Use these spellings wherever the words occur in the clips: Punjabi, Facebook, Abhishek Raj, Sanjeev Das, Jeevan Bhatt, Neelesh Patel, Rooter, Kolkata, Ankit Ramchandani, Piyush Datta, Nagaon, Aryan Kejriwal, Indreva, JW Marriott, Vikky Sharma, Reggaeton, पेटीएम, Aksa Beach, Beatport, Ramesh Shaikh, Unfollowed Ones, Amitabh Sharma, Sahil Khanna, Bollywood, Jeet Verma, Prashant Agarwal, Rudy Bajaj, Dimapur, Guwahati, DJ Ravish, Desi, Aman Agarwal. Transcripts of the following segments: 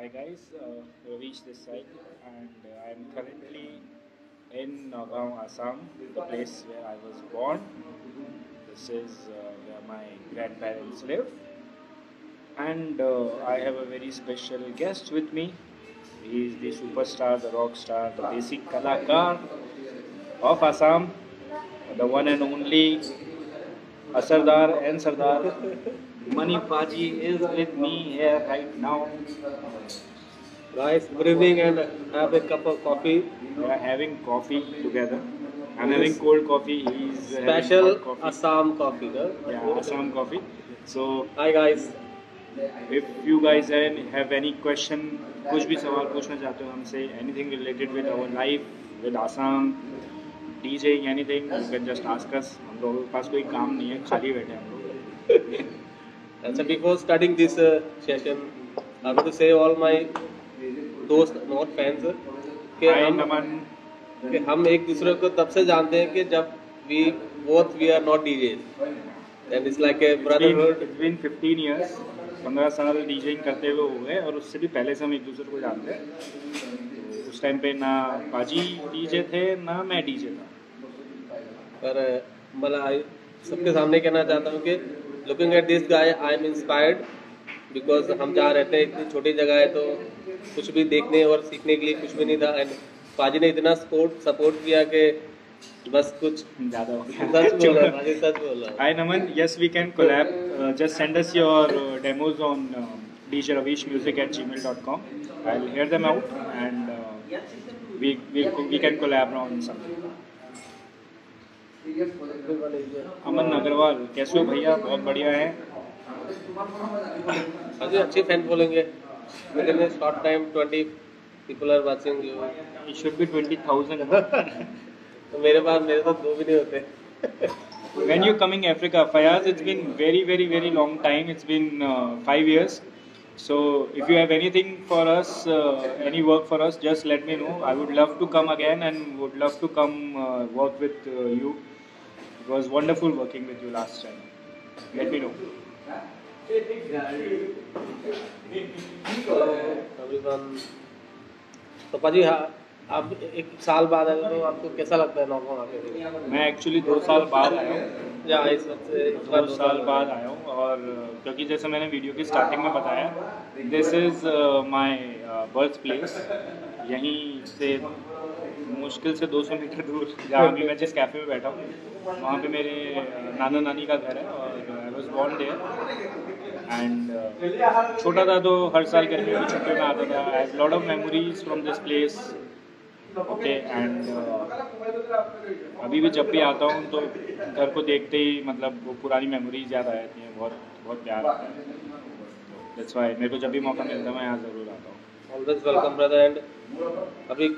Hi guys, Ravish this side, and I'm currently in Nagaon, Assam, the place where I was born. This is where my grandparents live, and I have a very special guest with me. He is the superstar, the rock star, the basic kalakar of Assam, the one and only Asardar and Sardar. Mani Bhaji is with me here right now. Guys, good evening, and have a cup of coffee. We are having coffee together. I'm having cold coffee. He's special coffee. Assam coffee. No? Yeah, Assam coffee. So, hi guys. If you guys have any question, कुछ भी सवाल पूछना चाहते हो हमसे, anything related with our life, with Assam, DJing, anything, you can just ask us. हम लोगों के पास कोई काम नहीं है, खाली बैठे हैं हम लोग. And so before starting this session, I want to say all my दोस्त, not fans, कि हम एक दूसरे को तब से जानते हैं कि जब we are not DJs, and it's like a brotherhood. It's been 15 years, 15 साल DJing करते हुए हुए और उससे भी पहले से हम एक दूसरे को जानते हैं. उस टाइम पे ना पाजी DJ थे, ना मैं DJ था. पर मतलब सबके सामने कहना चाहता हूँ कि Looking at this guy, I am inspired because हम जहाँ रहते हैं इतनी छोटी जगह है तो कुछ भी देखने और सीखने के लिए कुछ भी नहीं था and पाजी ने इतना support किया कि बस कुछ ज़्यादा हो गया. सच बोल रहा हूँ. Hi Naman, yes we can collab. Just send us your demos on djravishmusic@gmail.com. I'll hear them out and we can collab on something. अमन अग्रवाल कैसे हो भैया? बहुत बढ़िया है. अजय अच्छे फैन बोलेंगे. Within a short time 20 people are watching you. It should be 20,000. मेरे तो दो भी नहीं होते. When you coming Africa, Fayaz? It's been very long time. It's been 5 years. So if you have anything for us, any work for us, just let me know. I would love to come again and would love to come work with you. It was wonderful working with you last time. Let me know. तकरीबन तो पाजी आप एक साल बाद आए तो आपको कैसा लगता है नॉर्मल आके? मैं एक्चुअली 2 साल बाद आया हूँ. या इस वक्त 2 साल बाद आया हूँ और क्योंकि जैसे मैंने वीडियो की स्टार्टिंग में बताया, this is my birth place. यहीं से मुश्किल से 200 मीटर दूर जहाँ भी मैं जिस कैफ़े में बैठा हूँ वहाँ पे मेरे नाना नानी का घर है और I was born there and छोटा था तो हर साल गर्मियों की छुट्टियों में आता था. I have lot of memories from this place. Okay and अभी भी जब भी आता हूँ तो घर को देखते ही मतलब वो पुरानी मेमोरीज याद आ जाती हैं. बहुत प्यार आता है. दैट्स व्हाई मेरे को जब भी मौका मिलता है मैं यहाँ ज़रूर आता हूँ. Always welcome brother. एंड अभी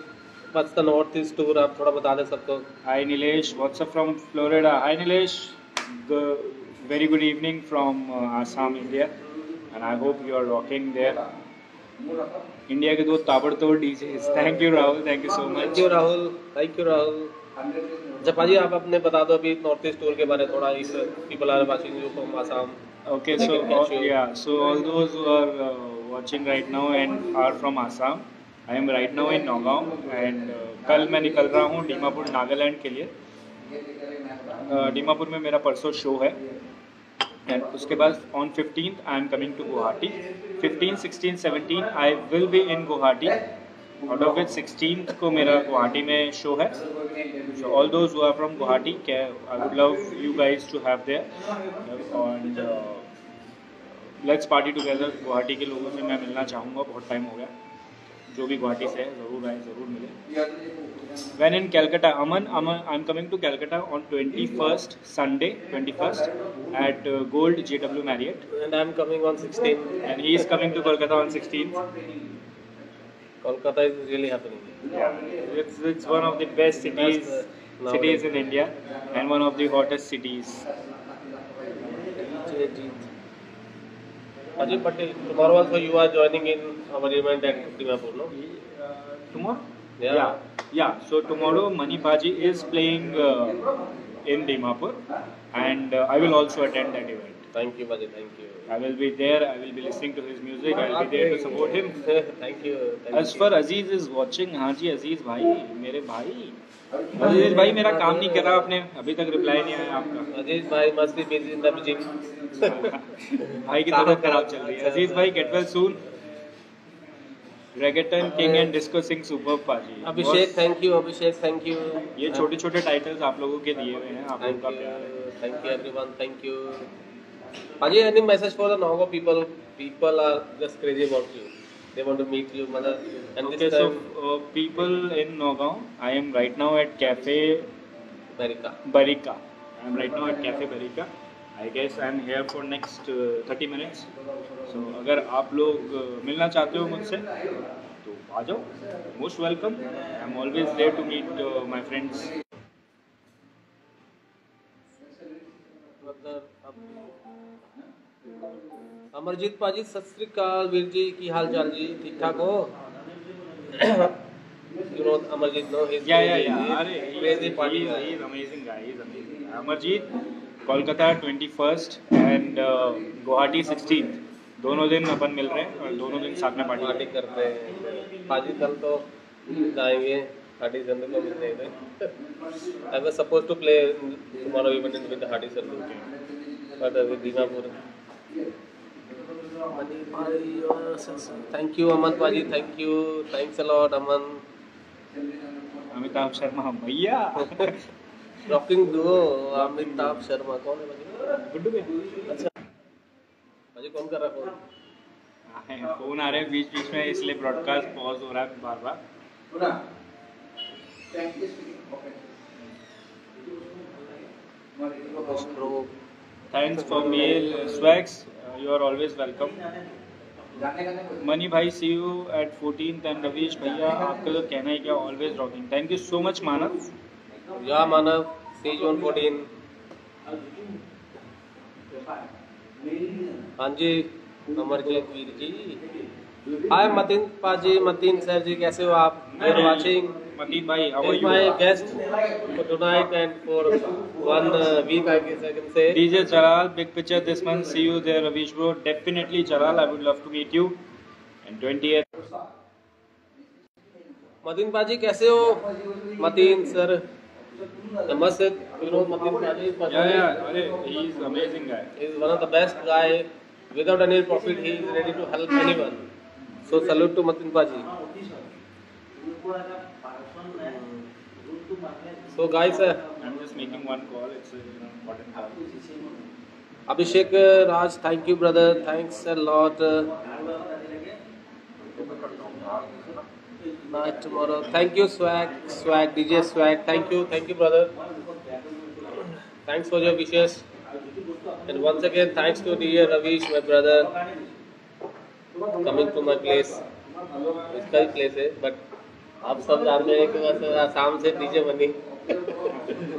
What's the northeast tour? आप थोड़ा बता दें सबको. Hi Nilesh, what's up from Florida? Hi Nilesh, very good evening from Assam, India, and I hope you are rocking there. India के 2 ताबड़तोड़ DJs. Thank you Rahul, thank you so much. Thank you Rahul. जपाजी आप अपने बता दो अभी northeast tour के बारे में थोड़ा. इस people are watching you from Assam. Okay, so all those who are watching right now and are from Assam. I am right now in Nagaon and कल मैं निकल रहा हूँ दीमापुर नागालैंड के लिए. दीमापुर में मेरा परसों शो है एंड उसके बाद on 15th I am coming to Guwahati. 15, 16, 17 I will be in Guwahati. Out of which 16th को मेरा गुवाहाटी में शो है. So all those who are from Guwahati I would love you guys to have there and let's party together. Guwahati के लोगों से मैं मिलना चाहूँगा, बहुत टाइम हो गया. जो भी गुवाहाटी से है ज़रूर आए, ज़रूर मिले. When in Calcutta Aman, I am coming to Calcutta on 21st Sunday 21st at gold JW Marriott. And I am coming on 16th and he is coming to Kolkata on 16th. Kolkata is really happening. It's one of the best cities in India and one of the hottest cities. Ajay Patel, tomorrow also you are joining in our event at Dimapur, no? Tomorrow? Yeah. So tomorrow Mani Bhaji is playing in Dimapur and I will also attend that event. Thank you, Bhaji. Thank you. I will be there. I will be listening to his music. I will be there to support him. Thank you. As for Aziz is watching, हाँ जी अजीज़ भाई, मेरे भाई अजीज़ भाई मेरा काम नहीं करा आपने, अभी तक रिप्लाई नहीं आया आपका। अजीज़ भाई must be busy in the gym. भाई की तबीयत खराब चल रही है। अजीज़ भाई get well soon. Reggaeton king and disco Singh super पाजी। Abhishek thank you, Abhishek thank you. ये छोटे छोटे टाइटल्स आप लोगों के दिए हुए हैं, आप लोगों का प्यार। Thank you everyone, thank you. Ajay, any message for the Nagaon people? People are just crazy about you. They want to meet you, mother. And okay, so people in Nagaon, I am right now at Cafe Barika. I am right now at Cafe Barika. I guess I am here for next 30 minutes. So, अगर आप लोग मिलना चाहते हो मुझसे, तो आ जाओ. Most welcome. I am always there to meet my friends. Amarjeet पाजी सत श्री अकाल, वीर जी की हाल चाल जी, ठीक ठाक हो? You know Amarjit, no? Yeah. Crazy party guy. He is amazing guy. Amarjit, Kolkata 21st and Guwahati 16th. दोनों दिन अपन मिल रहे हैं और दोनों दिन साथ में पार्टी कर रहे हैं। पाजी कल तो जाएंगे Hardy Sandhu को मिलने इधर। I was supposed to play tomorrow evening with Hardy Sandhu, but with Dimapur. Mani Bhaji, thank you Aman Bhaji, thank you, thanks a lot Aman. Amitabh Sharma भैया। Rocking duo अमिताभ शर्मा कौन है भाजी? गुड्डू भाई। अच्छा। भाजी कौन कर रहा फोन? फोन आ रहे हैं बीच-बीच में इसलिए ब्रॉडकास्ट पॉज हो रहा है बार-बार। बोला। Thanks for meal swags. You are always welcome. Mani bhai, see you at 14th and Ravish भैया आपका तो कहना ही क्या, always rocking. Thank you so much Manav. Yeah Manav, see you on 14. हाँ जी अमरजीत वीर जी। Hi मतीन पाजी, मतीन सर जी कैसे हो आप? You are watching. Mani bhai, how are you? My guest for tonight and for one week, I guess I can say. DJ Jalal, big picture this month. See you there, Ravish bro. Definitely, Jalal. I would love to meet you. And 20th. Matin Paji, कैसे हो? Matin sir, namaste. You know Matin Paji? Yeah. He is amazing guy. He is one of the best guy. Without any profit, he is ready to help anyone. So salute to Matin Paji. So guys, I'm just making one call. It's important call. Abhishek Raj, thank you brother. Thanks a lot. Night tomorrow. Thank you swag DJ swag. Thank you brother. Thanks for your wishes. And once again, thanks to DJ Ravish, my brother, coming to my place. It's my place, but. आप सब जानते हैं कि आसाम से DJ बनी,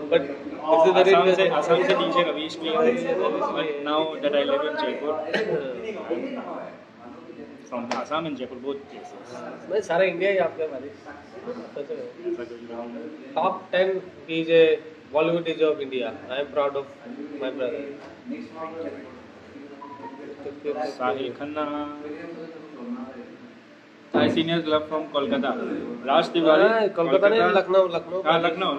but Assam से DJ Ravish भी है, but now that I live in Jaipur, from Assam and Jaipur both places. मैं सारा इंडिया ही आपके हमारे top 10 DJ Bollywood DJ of India. I am proud of my brother. Sahil Khanna Hi seniors love from Kolkata. Raj Tiwari Kolkata नहीं, लखनऊ। हाँ लखनऊ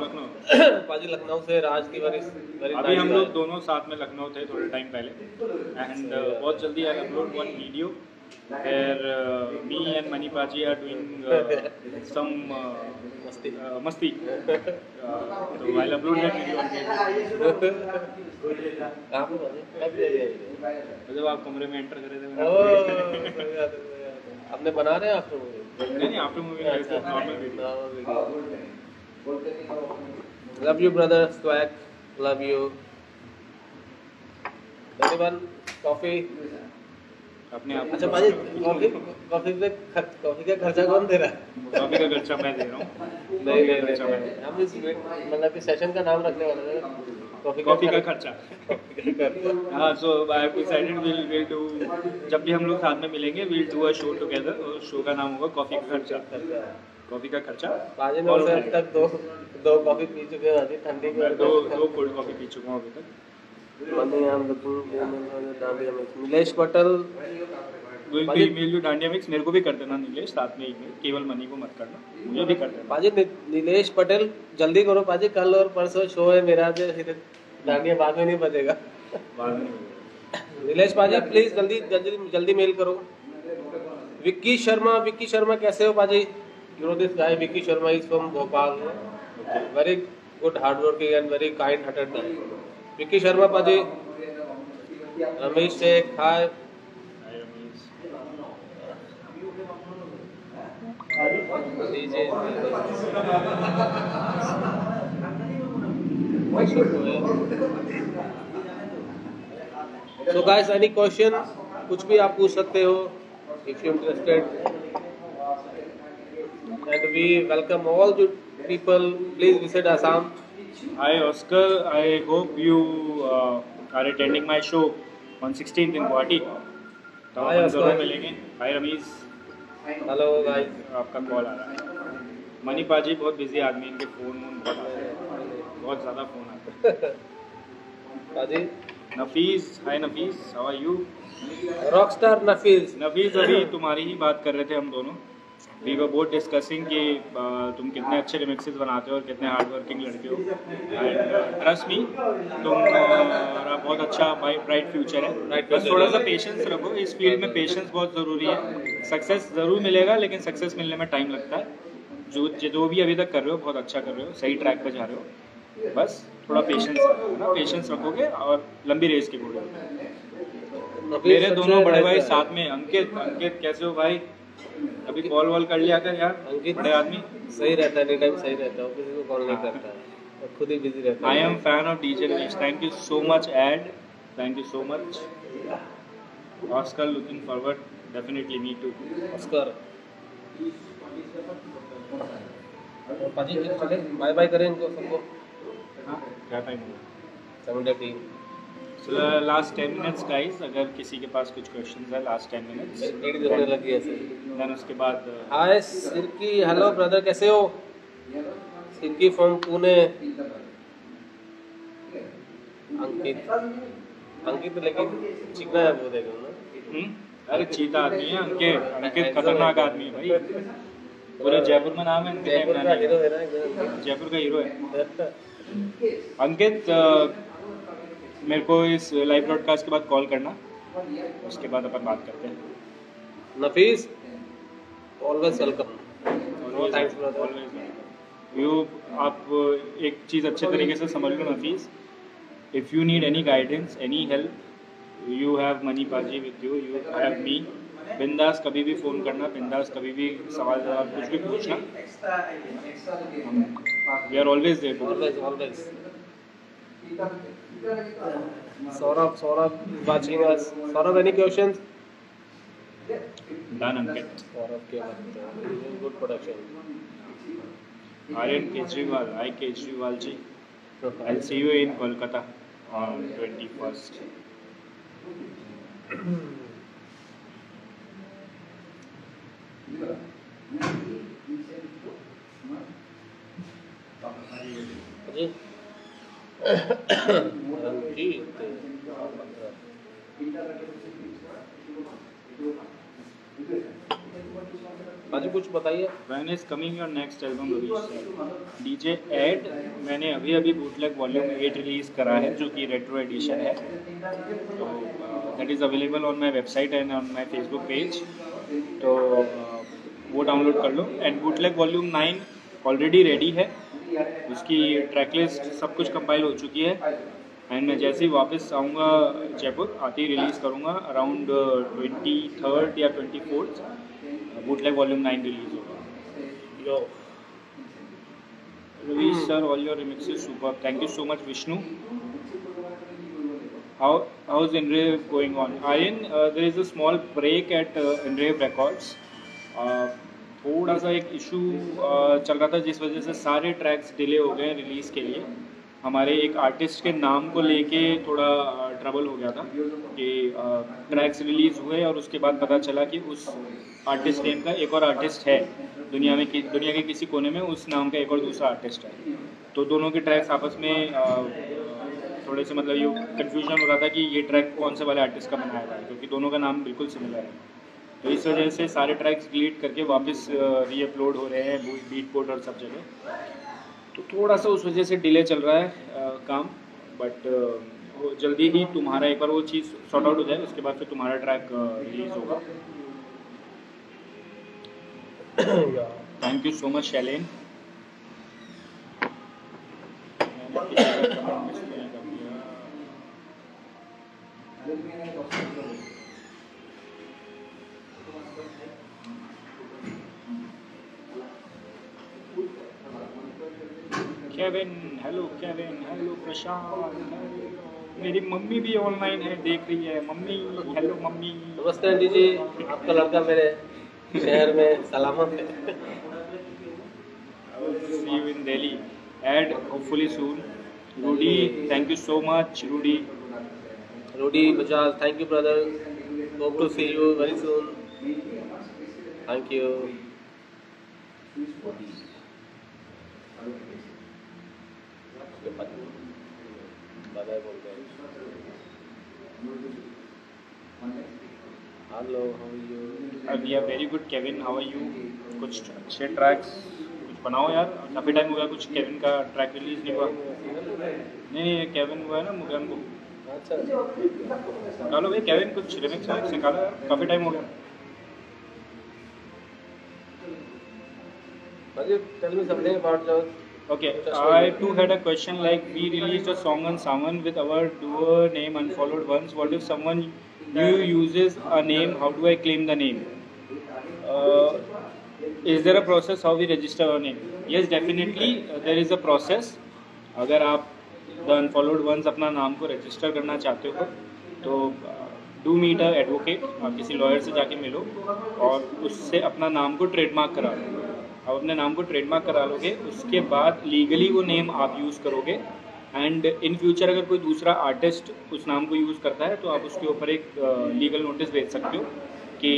पाजी, लखनऊ से राज तिवारी। अभी हम लोग दोनों साथ में लखनऊ थे थोड़े टाइम पहले, एंड बहुत जल्दी I upload one video where me and Mani Bhaji are doing some masti. So I'll upload that video on Facebook. जब आप कमरे में एंटर करे थे आपने बना रहे हैं आफ्टर मूवी? नहीं आफ्टर मूवी नहीं। Love you brother swag, love you. Everyone coffee अपने आप। अच्छा पाजी कॉफी का खर्चा कौन दे रहा है? कॉफी का खर्चा मैं दे रहा हूँ। नहीं हम इस मतलब कि सेशन का नाम रखने वाले हैं कॉफी का खर्चा। हाँ so I decided will do, जब भी हम लोग साथ में मिलेंगे will do a show together, और शो का नाम होगा कॉफी का खर्चा। पाजी ने अभी तक दो कॉफी पी चुके हैं, ठंडी में दो कोल्ड कॉफी पी चुका हूँ अभी तक। Money, I'm looking for dandiya mix. Nilesh Patel मेल भी डांडिया मिक्स मेरे को भी कर देना नीलेश, साथ में केवल मनी को मत करना, मुझे भी कर देना पाजी. नीलेश पटेल जल्दी करो पाजी, कल और परसों शो है मेरा, डांडिया बाद में नहीं बजेगा. नीलेश पाजी प्लीज जल्दी जल्दी जल्दी मेल करो. विक्की शर्मा, विक्की शर्मा कैसे हो पाजी? You know this guy Vicky Sharma is from Bhopal, very good hard working and very kind hearted guy. Vicky Sharma पाजी. रमेश शेख हाय. So guys, any question, कुछ भी आप पूछ सकते हो if you interested. And we welcome all you people. Please visit Assam. Hi Oscar, I hope you are attending my show on 16th in Guwahati. Hi Oscar, मिलेंगे. Hi Ramesh. Hello guys, आपका call आ रहा है. Money पाजी बहुत busy आदमी, इनके phone बहुत ज़्यादा फोन आता है पाजी. Nafees, hi Nafees, how are you? Rockstar Nafees. Nafees अभी तुम्हारी ही बात कर रहे थे हम दोनों. वी वर बोथ डिस्कसिंग कि तुम कितने अच्छे रिमिक्सेस बनाते हो और कितने हार्ड वर्किंग लड़के हो. एंड ट्रस्ट मी, तुम्हारा बहुत अच्छा ब्राइट फ्यूचर है. बस थोड़ा सा पेशेंस रखो, इस फील्ड में पेशेंस बहुत ज़रूरी है. सक्सेस ज़रूर मिलेगा, लेकिन सक्सेस मिलने में टाइम लगता है. जो भी अभी तक कर रहे हो बहुत अच्छा कर रहे हो, सही ट्रैक पर जा रहे हो. बस थोड़ा पेशेंस रखो ना, पेशेंस रखोगे और लंबी रेस की बोल रहे. मेरे दोनों बड़े भाई साथ में. अंकित, अंकित कैसे हो भाई? अभी कॉल वॉल कर लिया कर यार. अंकित बड़े आदमी सही रहता है, एनी टाइम सही रहता है, किसी को कॉल नहीं करता है, खुद ही बिजी रहता है. I am fan of DJ Ravish. Thank you so much Ed, thank you so much Oscar. Looking forward definitely me too Oscar. पाजी चले, बाय बाय करें इनको सबको. हाँ क्या टाइम होगा? 7:30. सो लास्ट 10 मिनट्स गाइज, अगर किसी के पास कुछ क्वेश्चंस है लास्ट 10 मिनट्स. एक देर लगी ऐसे देन उसके बाद. हाय सिरकी, हेलो ब्रदर कैसे हो? सिरकी फ्रॉम पुणे. अंकित, अंकित लेकिन चिकना है वो देखो ना. अरे चीता आदमी है अंकित, अंकित खतरनाक आदमी है भाई. पूरे जयपुर में नाम है, जयपुर का हीरो है अंकित. मेरे को इस लाइव ब्रॉडकास्ट के बाद कॉल करना, उसके बाद अपन बात करते हैं. नफीस ऑलवेज वेलकम. यू आप एक चीज़ अच्छे तरीके से समझ लो Nafees, if you need any guidance any help, you have money पाजी with you, you have me. बिंदास कभी भी फ़ोन करना, बिंदास कभी भी सवाल जवाब कुछ भी पूछना. We are always there, always always. Saurabh, Saurabh watching us. Saurabh any questions? Done Ankit. Saurabh के बाद good production. Aryan Kejriwal, I Kejriwal ji, I see you in Kolkata on 21st. जी कुछ बताइए. When is coming your next album release? DJ Ed, मैंने अभी अभी बूटलेग वॉल्यूम 8 रिलीज करा है जो कि रेट्रो एडिशन है, तो that is available on my website and on my Facebook page. तो वो डाउनलोड कर लो. And bootleg volume 9 already ready है, उसकी ट्रैक लिस्ट सब कुछ कंपाइल हो चुकी है. एंड मैं जैसे ही वापस आऊँगा जयपुर, आते ही रिलीज़ करूँगा अराउंड 23rd या 24th. बूटलेग वॉल्यूम 9 रिलीज़ होगा. Ravish sir, all your remixes super. Thank you so much Vishnu. How is इंद्रेव going on? Aryan, there is a small break at इंद्रेव records. थोड़ा सा एक इशू चल रहा था जिस वजह से सारे ट्रैक्स डिले हो गए रिलीज़ के लिए. हमारे एक आर्टिस्ट के नाम को लेके थोड़ा ट्रबल हो गया था कि ट्रैक्स रिलीज़ हुए और उसके बाद पता चला कि उस आर्टिस्ट नेम का एक और आर्टिस्ट है दुनिया में, दुनिया के किसी कोने में उस नाम का एक और दूसरा आर्टिस्ट है. तो दोनों के ट्रैक्स आपस में थोड़े से मतलब ये कन्फ्यूजन हो रहा था कि ये ट्रैक कौन से वाले आर्टिस्ट का बनाया हुआ है, क्योंकि दोनों का नाम बिल्कुल सिमिलर है। तो इस वजह से सारे ट्रैक्स डिलीट करके वापस रीअपलोड हो रहे हैं बीटपोर्ट और सब जगह, तो थोड़ा सा उस वजह से डिले चल रहा है काम। बट जल्दी ही तुम्हारा एक बार वो चीज़ सॉर्ट आउट हो जाए, उसके बाद फिर तुम्हारा ट्रैक रिलीज होगा। Thank you so much Shailen. Kevin hello Prashant. मेरी मम्मी भी ऑनलाइन है, देख रही है। Mummy hello mummy. नमस्ते आंटी जी, आपका लड़का मेरे शहर में सलामत है। See you in Delhi and hopefully soon. Rudy thank you so much. Rudy Bajaj thank you brother, hope to see you very soon. Thank you. Hello how you. अभी very good Kevin, how are you. कुछ अच्छे tracks कुछ बनाओ यार, काफ़ी time हो गया कुछ केविन का ट्रैक रिलीज नहीं हुआ। नहीं केविन हुआ है ना मुगैम को। अच्छा निकालो भाई केविन, कुछ रिमिक्स विमिक्स निकालो यार, काफ़ी टाइम हो गया। Tell me something about your Okay, I too had a question like we released a song on Sawan with our duo name Unfollowed Ones. What if someone new uses a name? How do I claim the name? Is there a process how we register our name? Yes, definitely there is a process. अगर आप the Unfollowed Ones अपना नाम को register करना चाहते हो तो do meet a advocate, आप किसी lawyer से जाके मिलो और उससे अपना नाम को trademark करा लो। आप अपने नाम को ट्रेडमार्क करा लोगे, उसके बाद लीगली वो नेम आप यूज़ करोगे। एंड इन फ्यूचर अगर कोई दूसरा आर्टिस्ट उस नाम को यूज़ करता है तो आप उसके ऊपर एक लीगल नोटिस भेज सकते हो कि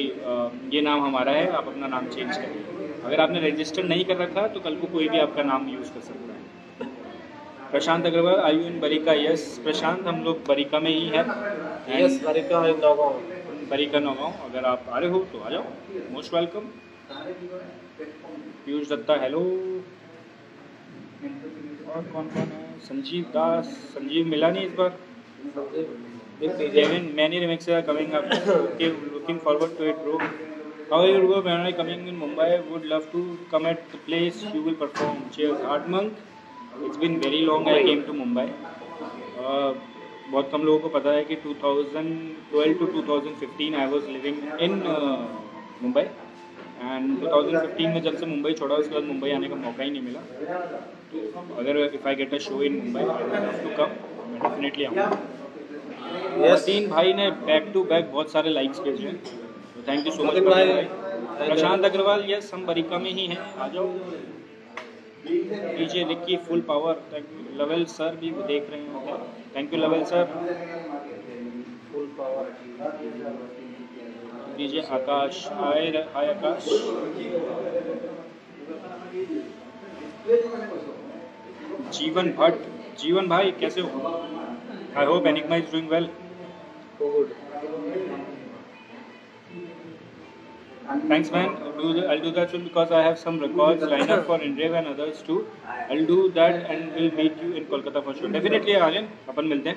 ये नाम हमारा है, आप अपना नाम चेंज करिए। अगर आपने रजिस्टर नहीं कर रखा तो कल को कोई भी आपका नाम यूज़ कर सकता है। Prashant Agarwal I you in बरीका। Yes Prashant, हम लोग बरीका में ही है। यस बरीका नगाँव, बरीका नगाँव। अगर आप आ रहे हो तो आ जाओ, most welcome. Piyush Dutta hello. और कौन कौन है, संजीव दास। संजीव मिला नहीं इस बार। Kevin, many remixes are coming up. Okay, looking forward to it, bro. How are you, bro? When are you coming in Mumbai? Would love to come at the place you will perform. Cheers, Art Monk. It's been very long I came to Mumbai. बहुत कम लोगों को पता है कि 2012 to 2015 I was living in Mumbai. And 2015 में जब से मुंबई छोड़ा उसके बाद मुंबई आने का मौका ही नहीं मिला। तो अगर if I get a show in Mumbai to come, मैं डेफिनेटली आऊँगा। यसीन भाई ने बैक टू बैक बहुत सारे लाइक्स भेजे हैं, तो थैंक यू सो मच भाई। प्रशांत अग्रवाल यस हम बरीका में ही हैं, आ जाओ। DJ Ricky full power thank you. Lovell sir भी देख रहे हैं, thank you Lovell sir. Full power DJ Akash hi Akash. Jeevan Bhatt, Jeevan भाई कैसे हो? I hope Enigma is doing well. Good thanks man. I'll do that soon because I have some records lined up for Indreva and others too. I'll do that and we'll meet you in Kolkata for sure. Definitely Aryan अपन मिलते हैं।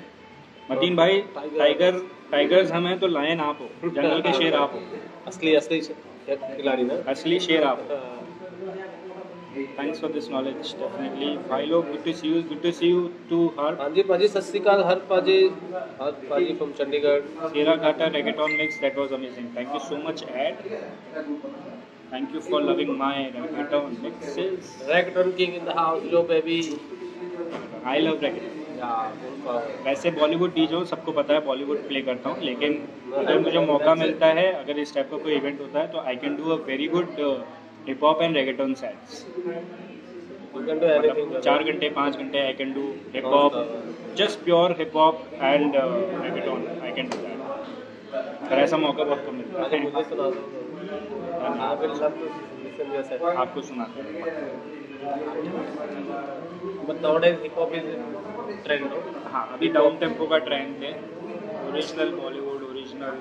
मतीन भाई tiger, tigers हम हैं तो lion आप हो, जंगल के शेर आप हो, असली असली खिलाड़ी ना, असली शेर आप हो। Thanks for this knowledge definitely. भाई लोग good to see you, good to see you too हर। हाँ जी पाजी सत श्रीकाल। हर पाजी फ्रॉम चंडीगढ़। शेरा घाटा reggaeton mix that was amazing, thank you so much Ed. Thank you for loving my reggaeton mixes. Reggaeton king in the house low baby. I love reggaeton. वैसे Bollywood DJ सबको पता है, बॉलीवुड प्ले करता हूँ, लेकिन अगर मुझे मौका मिलता है, अगर इस टाइप का कोई इवेंट होता है तो I can do a very good hip hop and reggaeton sets. मतलब 4 घंटे 5 घंटे I can do hip hop, just pure hip hop and reggaeton I can do that. अगर ऐसा मौका बहुत कम मिलता है। आपको सुना but nowadays hip hop is trend. हाँ, अभी डाउन टेम्पो का ट्रेंड है. ओरिजिनल बॉलीवुड, ओरिजिनल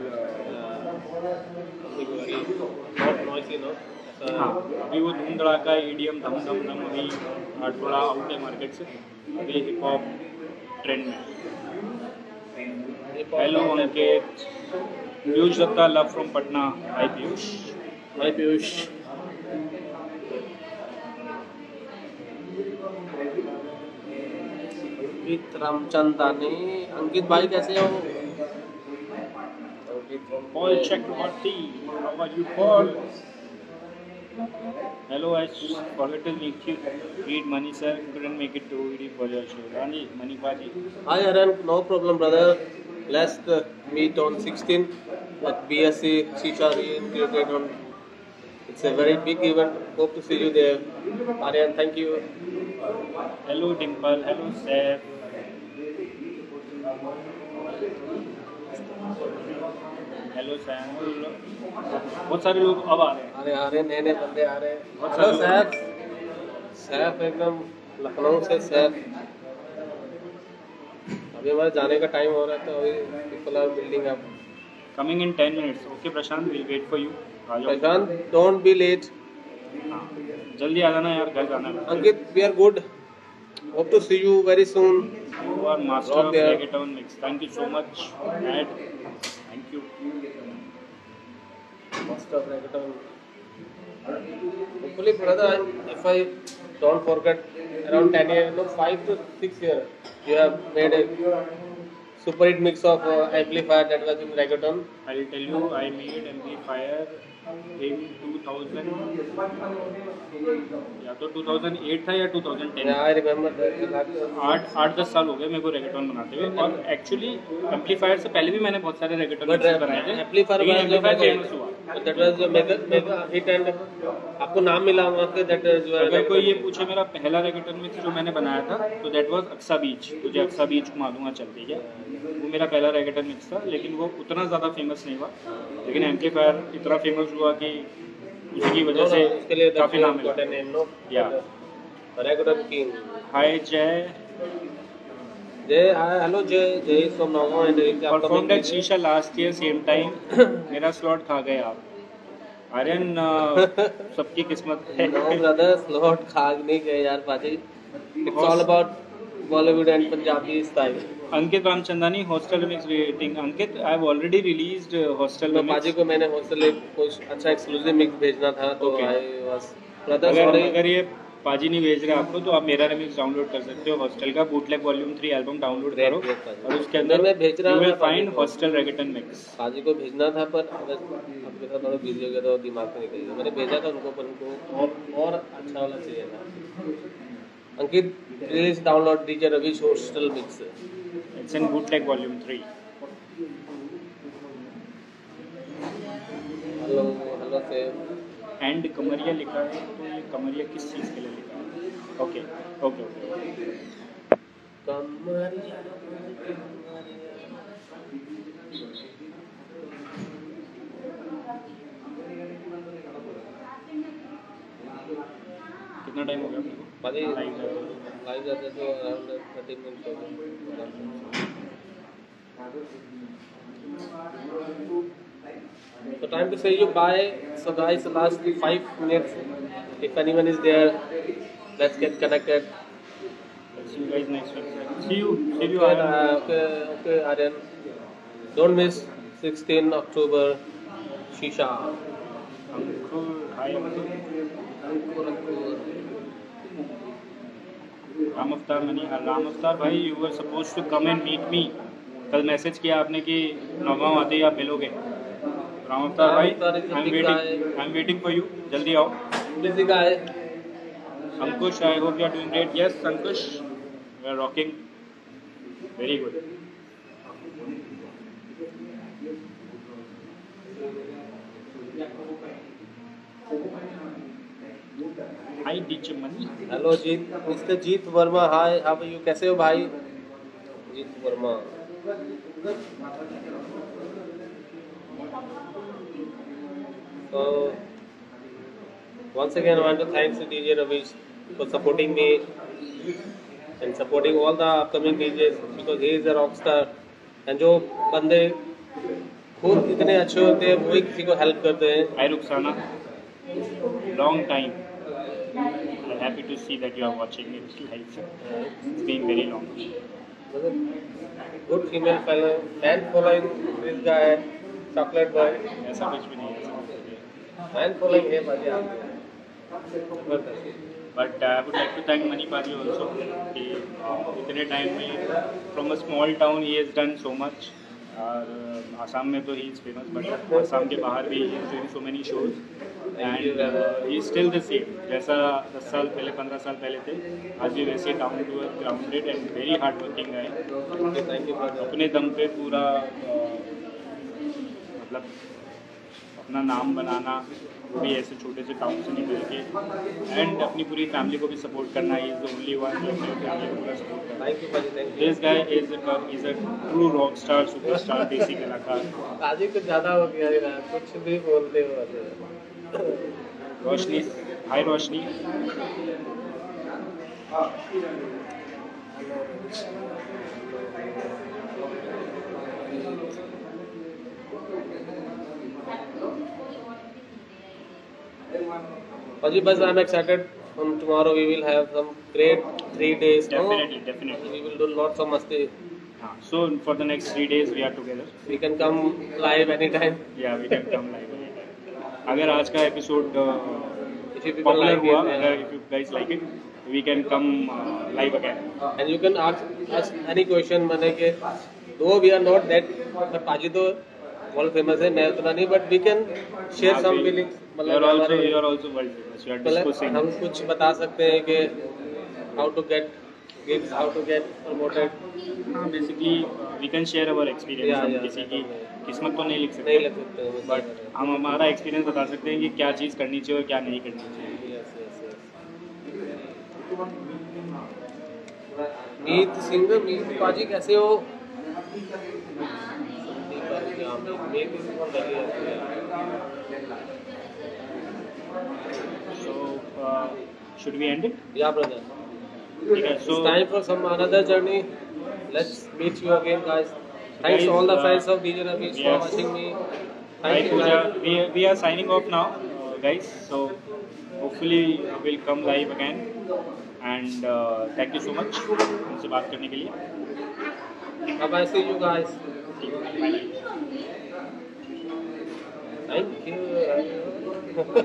नॉइस ही लो. हाँ, अभी वो धूम धड़ाका ईडीएम धम धम धम अभी थोड़ा आउट है मार्केट से. अभी हिप हॉप ट्रेंड में hello Ankit, Piyush Dutta, love from Patna. Hi Piyush. Hi Piyush. Ankit Ramchandani. Ankit भाई कैसे हो? Paul Chakraborty, how are you Paul? Hello, I forgot to greet Mani sir. Couldn't make it to the Bollywood show. Rani, Mani Bhaji. Hi Aran, no problem brother. Let's meet on 16th at BSC Shishari in Reggaeton. It's a very big event. Hope to see you there. Aryan, thank you. Hello Dimple. Hello Seth. Hello Sam. बहुत सारे लोग अब आ रहे हैं, नए नए बंदे आ रहे हैं. हेलो सैफ. सैफ एकदम लखनऊ से. सैफ अभी हमारे जाने का टाइम हो रहा है तो अभी people are building up. Coming in 10 minutes. Okay Prashant, will wait for you. Prashant, don't be late. जल्दी आ जाना यार, घर जाना. Ankit, we are good. Hope to see you very soon. You are master of reggaeton mix. Thank you so much. Matt. Thank you. Master of reggaeton. Hopefully, brother, if I don't forget, around 10 years, no, 5 to 6 years, you have made a super hit mix of amplifier that was in reggaeton. I will tell you, I made amplifier in 2000. या तो 2008 था या 2010. I remember. 8-10 साल हो गए मेरे को reggaeton बनाते हुए. और एक्चुअली एम्पलीफायर से पहले भी मैंने बहुत सारे रेगेटॉन बनाए थे. एम्पलीफायर फेमस हुआ, दैट वाज मेरा हिट. एंड आपको नाम मिला वहाँ से, दैट जो है. अगर कोई ये पूछे मेरा पहला रेगेटॉन मिक्स जो मैंने बनाया था तो दैट वाज अक्सा बीच. तुझे अक्सा बीच घुमा दूंगा चलते क्या, वो मेरा पहला रेगेटॉन मिक्स था. लेकिन वो उतना ज़्यादा फेमस नहीं हुआ, लेकिन एम्पलीफायर इतना फेमस हुआ कि उसकी वजह से उसके लिए काफ़ी नाम मिला. Reggaeton king. हाय जय जय. हाय हेलो जय. जय so now perform that Sheesha last year same time. मेरा स्लॉट खा गए आप आर्यन. सबकी किस्मत है. स्लॉट खा नहीं गए यार पाजी. It's all about Bollywood and Punjabi style. Ankit Ramchandani, hostel mix waiting. Ankit, I have already released hostel mix. पाजी को मैंने hostel में कुछ अच्छा exclusive mix भेजना था तो I was. अगर ये पाजी नहीं भेज रहे आपको तो आप मेरा remix download कर सकते हो. Hostel का Bootleg Volume 3 album download करो और उसके अंदर मैं भेज रहा हूँ. You will find hostel reggaeton mix. पाजी को भेजना था पर अगर आपके साथ थोड़ा busy हो गया तो दिमाग से निकल गया. मैंने भेजा था उनको पर उनको और अच्छा वाला चाहिए था. अंकित, please download DJ Ravish hostel mix. It's in bootleg volume 3. Hello hello से एंड कमरिया लिखा है तो ये कमरिया किस चीज़ के लिए लिखा है? Okay okay okay. कमरिया कितना टाइम हो गया पाजी? लाइव जाते तो अराउंड 30 मिनट हो गए. तो time to say you bye. So guys, last 5 minutes. If anyone is there, let's get connected. See you guys next week. See you okay okay Aryan. Don't miss 16 October Sheesha. Ankur हाय. अंकुर राम अवतार. Money Ram Avtar भाई, you were suppose to come and meet me. कल message किया आपने कि नगाँव आते ही आप मिलोगे. राम अवतार भाई, I am waiting for you. जल्दी आओ. Ankush, I hope you are doing great. Yes Ankush, we are rocking. Very good. Hi DJ money. Hello Jeet. Mister Jeet Verma, hi. आप यू कैसे हो भाई? जीत Verma. So once again I want to thanks to DJ Ravish for supporting me and supporting all the upcoming DJs because he is a rock star. And जो बंदे खुद इतने अच्छे होते हैं वो ही किसी को हेल्प करते हैं. Hi Rukhsana, long time. I'm happy to see that you are watching it live. It's been very long. Good female fellow and following this guy, chocolate boy. ऐसा कुछ भी नहीं है. And following him भाई आप. But I would like to thank Mani Bhaji also. इतने time में from a small town he has done so much. Assam में तो he is famous, but Assam के बाहर भी he is doing so many shows. And he is still the same. जैसा 10 साल पहले 15 साल पहले थे, आज भी वैसे down to earth, grounded and very hard working guy. अपने दम पे पूरा मतलब अपना नाम बनाना वो भी ऐसे छोटे से टाउन से निकल के एंड अपनी पूरी फैमिली को भी सपोर्ट करना is the only one support. This guy is a true rock star superstar desi कलाकार. आज कुछ ज़्यादा हो गया है ना, कुछ भी बोलते हो. रोशनी, हाय रोशनी. Paji, bas, I am excited. From tomorrow we will have some great 3 days. Definitely, no? Definitely. We will do lots of masti. So for the next 3 days we are together. We can come live anytime. Yeah, we can come live anytime. अगर आज का episode popular हुआ, if you guys like it, we can come live again. And you can ask us any question. माने के though we are not that, but Paji तो world famous है, मैं उतना नहीं, but we can share some feelings. You are also world famous. You are discussing. हम कुछ बता सकते हैं कि how to get gigs, how to get promoted. Basically we can share our experience. हम किसी की किस्मत तो नहीं लिख सकते. नहीं लिख सकते. But हम हमारा experience बता सकते हैं कि क्या चीज़ करनी चाहिए और क्या नहीं करनी चाहिए. मीत सिंह, मीत पाजी कैसे हो? So, should we end it? Yeah, brother. Okay, so it's time for some another journey. Let's meet you again, guys. Thanks guys, all the fans of DJ Ravish for watching me. Thank you, Pooja. We are signing off now, guys. So hopefully we'll come live again. And thank you so much. उनसे बात करने के लिए. Bye bye. See you guys. Bye. Thank you.